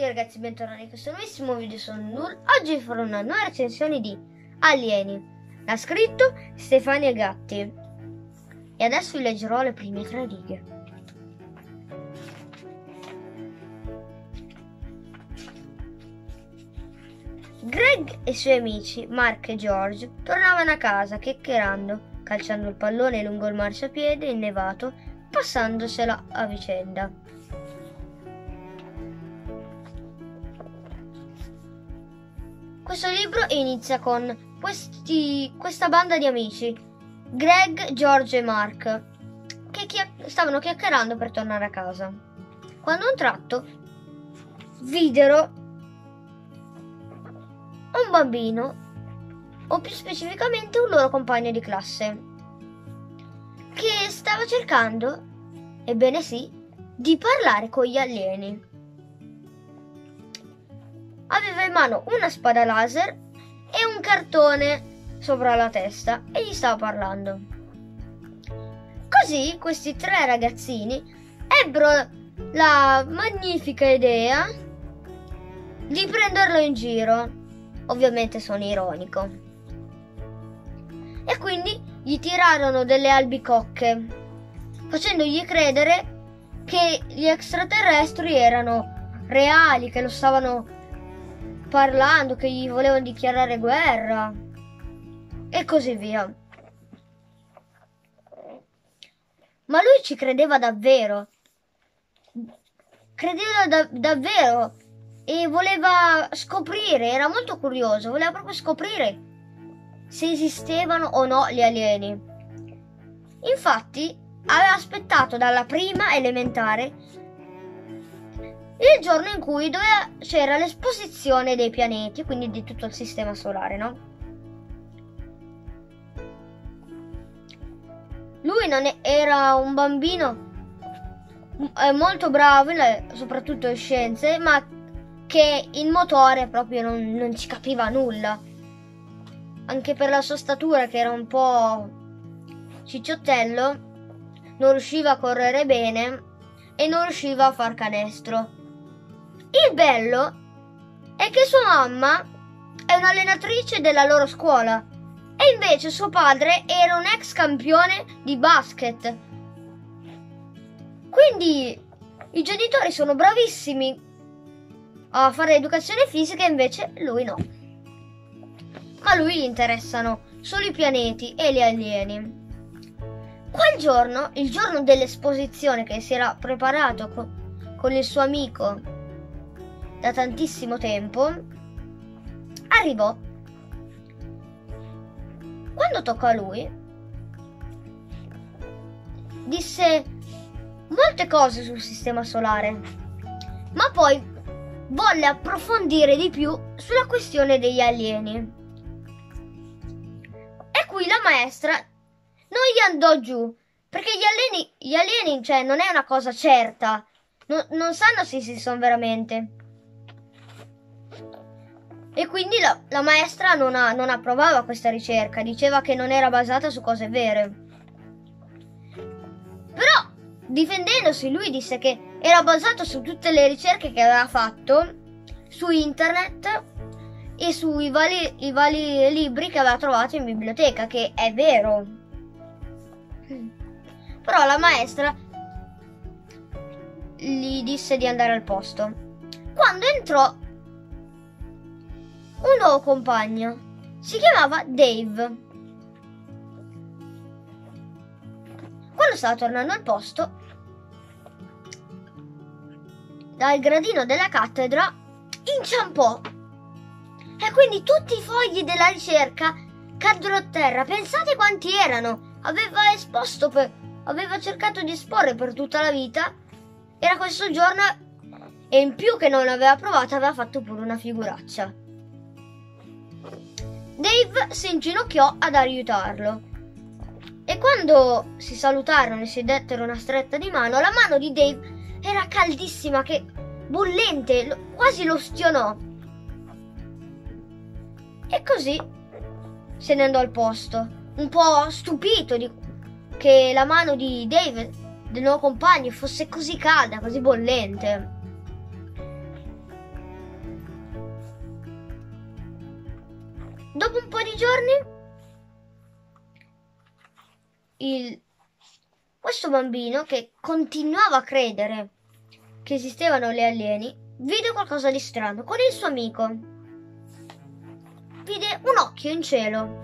tutti ragazzi, bentornati in questo nuovissimo video, sono Null. Oggi farò una nuova recensione di Alieni. L'ha scritto Stefania Gatti. E adesso vi leggerò le prime 3 righe. Greg e i suoi amici, Mark e George, tornavano a casa chiacchierando, calciando il pallone lungo il marciapiede innevato, passandosela a vicenda. Questo libro inizia con questa banda di amici, Greg, George e Mark, che stavano chiacchierando per tornare a casa, quando a un tratto videro un bambino, o più specificamente un loro compagno di classe, che stava cercando, ebbene sì, di parlare con gli alieni. Aveva in mano una spada laser e un cartone sopra la testa e gli stava parlando. Così questi 3 ragazzini ebbero la magnifica idea di prenderlo in giro. Ovviamente sono ironico. E quindi gli tirarono delle albicocche, facendogli credere che gli extraterrestri erano reali, che lo stavano parlando, che gli volevano dichiarare guerra e così via. Ma lui ci credeva davvero, credeva davvero e voleva scoprire, era molto curioso, voleva proprio scoprire se esistevano o no gli alieni. Infatti aveva aspettato dalla prima elementare il giorno in cui c'era l'esposizione dei pianeti, quindi di tutto il sistema solare, no? Lui era un bambino molto bravo, soprattutto in scienze, ma che in motore proprio non ci capiva nulla. Anche per la sua statura, che era un po' cicciottello, non riusciva a correre bene e non riusciva a far canestro. Il bello è che sua mamma è un'allenatrice della loro scuola e invece suo padre era un ex campione di basket. Quindi i genitori sono bravissimi a fare educazione fisica e invece lui no. Ma a lui gli interessano solo i pianeti e gli alieni. Quel giorno, il giorno dell'esposizione che si era preparato con il suo amico da tantissimo tempo, arrivò. Quando toccò a lui, disse molte cose sul sistema solare, ma poi volle approfondire di più sulla questione degli alieni. La maestra non gli andò giù, perché gli alieni cioè non è una cosa certa, non sanno se si sono veramente, e quindi la maestra non approvava questa ricerca, diceva che non era basata su cose vere. Però difendendosi lui disse che era basato su tutte le ricerche che aveva fatto su internet e sui vari libri che aveva trovato in biblioteca, che è vero. Però la maestra gli disse di andare al posto. Quando entrò un nuovo compagno, si chiamava Dave. Quando stava tornando al posto, dal gradino della cattedra inciampò. E quindi tutti i fogli della ricerca caddero a terra. Pensate quanti erano! Aveva esposto, aveva cercato di esporre per tutta la vita. Era questo giorno e in più che non l'aveva provato, aveva fatto pure una figuraccia. Dave si inginocchiò ad aiutarlo. E quando si salutarono e si dettero una stretta di mano, la mano di Dave era caldissima, che bollente, quasi lo ustionò. E così se ne andò al posto, un po' stupito che la mano di Dave, del nuovo compagno, fosse così calda, così bollente. Dopo un po' di giorni questo bambino, che continuava a credere che esistevano gli alieni, vide qualcosa di strano con il suo amico. Vide un occhio in cielo.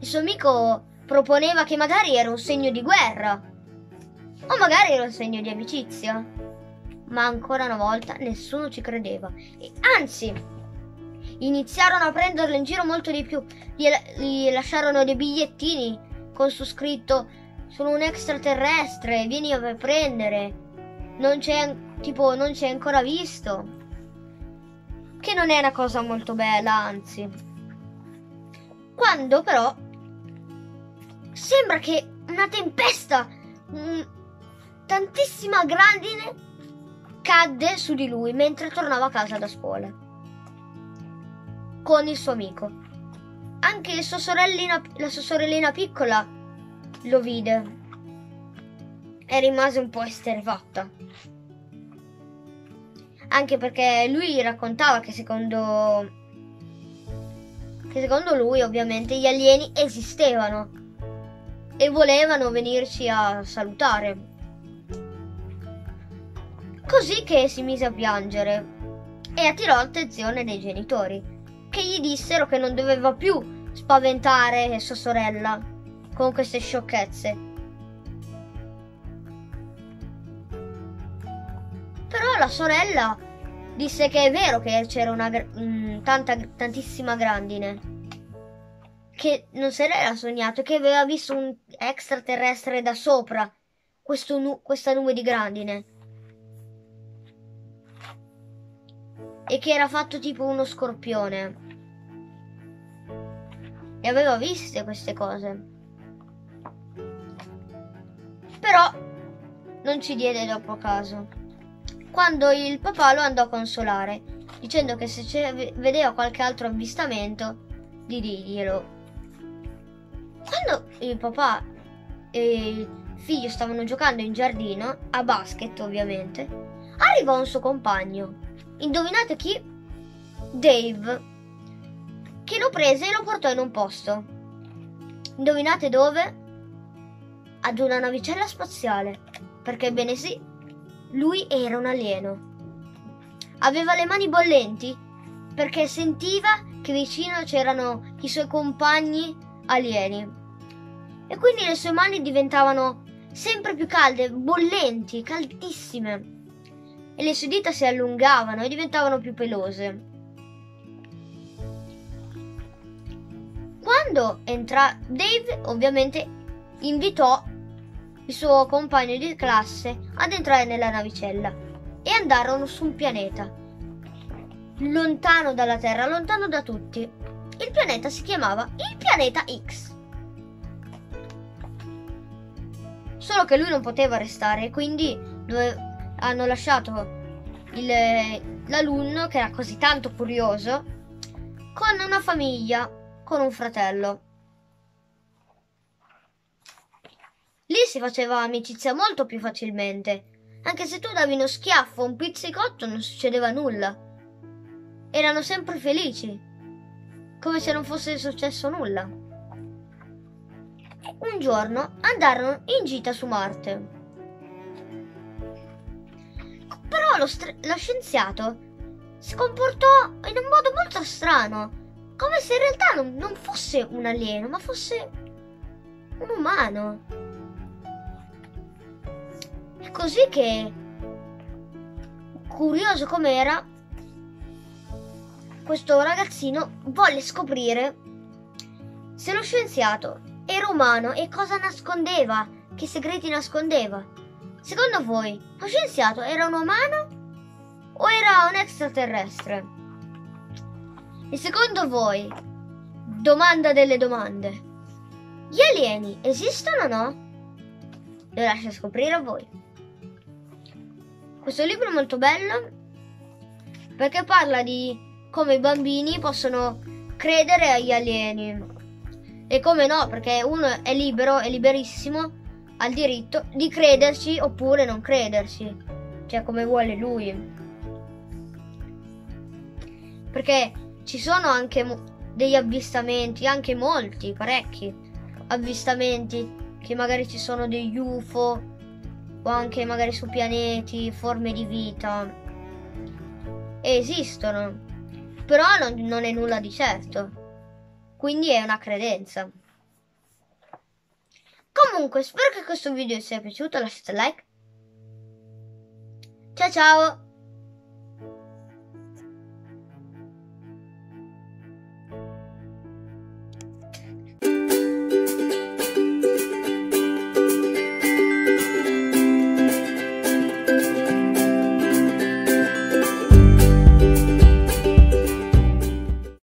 Il suo amico proponeva che magari era un segno di guerra o magari era un segno di amicizia, ma ancora una volta nessuno ci credeva, e anzi iniziarono a prenderlo in giro molto di più. Gli lasciarono dei bigliettini con su scritto: sono un extraterrestre, vieni a prendere, non c'è ancora visto, che non è una cosa molto bella, anzi. Quando però sembra che una tempesta, tantissima grandine, cadde su di lui mentre tornava a casa da scuola con il suo amico. Anche la sua sorellina piccola lo vide e rimase un po' esterrefatta, anche perché lui raccontava che secondo lui ovviamente gli alieni esistevano e volevano venirci a salutare. Così che si mise a piangere e attirò l'attenzione dei genitori, che gli dissero che non doveva più spaventare sua sorella con queste sciocchezze. Però la sorella disse che è vero che c'era tantissima grandine, che non se l'era sognato, che aveva visto un extraterrestre da sopra questa nube di grandine, e che era fatto tipo uno scorpione, e aveva viste queste cose. Però non ci diede dopo caso, quando il papà lo andò a consolare dicendo che se vedeva qualche altro avvistamento di dirglielo. Quando il papà e il figlio stavano giocando in giardino a basket, ovviamente arrivò un suo compagno. Indovinate chi? Dave, che lo prese e lo portò in un posto. Indovinate dove? Ad una navicella spaziale, perché bene sì, lui era un alieno. Aveva le mani bollenti perché sentiva che vicino c'erano i suoi compagni alieni, e quindi le sue mani diventavano sempre più calde, bollenti, caldissime, e le sue dita si allungavano e diventavano più pelose. Quando entra Dave, ovviamente invitò il suo compagno di classe ad entrare nella navicella, e andarono su un pianeta lontano dalla Terra, lontano da tutti. Il pianeta si chiamava il Pianeta X. Solo che lui non poteva restare, quindi hanno lasciato l'alunno, che era così tanto curioso, con una famiglia, con un fratello. Lì si faceva amicizia molto più facilmente, anche se tu davi uno schiaffo, un pizzicotto, non succedeva nulla. Erano sempre felici, come se non fosse successo nulla. Un giorno andarono in gita su Marte. Però lo scienziato si comportò in un modo molto strano, come se in realtà non fosse un alieno, ma fosse un umano. È così che, curioso com'era, questo ragazzino volle scoprire se lo scienziato era umano e cosa nascondeva, che segreti nascondeva. Secondo voi, lo scienziato era un umano o era un extraterrestre? E secondo voi, domanda delle domande, gli alieni esistono o no? Lo lascio scoprire a voi. Questo libro è molto bello perché parla di come i bambini possono credere agli alieni e come no, perché uno è libero, è liberissimo, ha il diritto di crederci oppure non crederci, cioè come vuole lui. Perché ci sono anche degli avvistamenti, anche molti, parecchi avvistamenti, che magari ci sono degli UFO o anche magari su pianeti forme di vita, e esistono, però non è nulla di certo, quindi è una credenza. Comunque spero che questo video vi sia piaciuto, lasciate like, ciao ciao!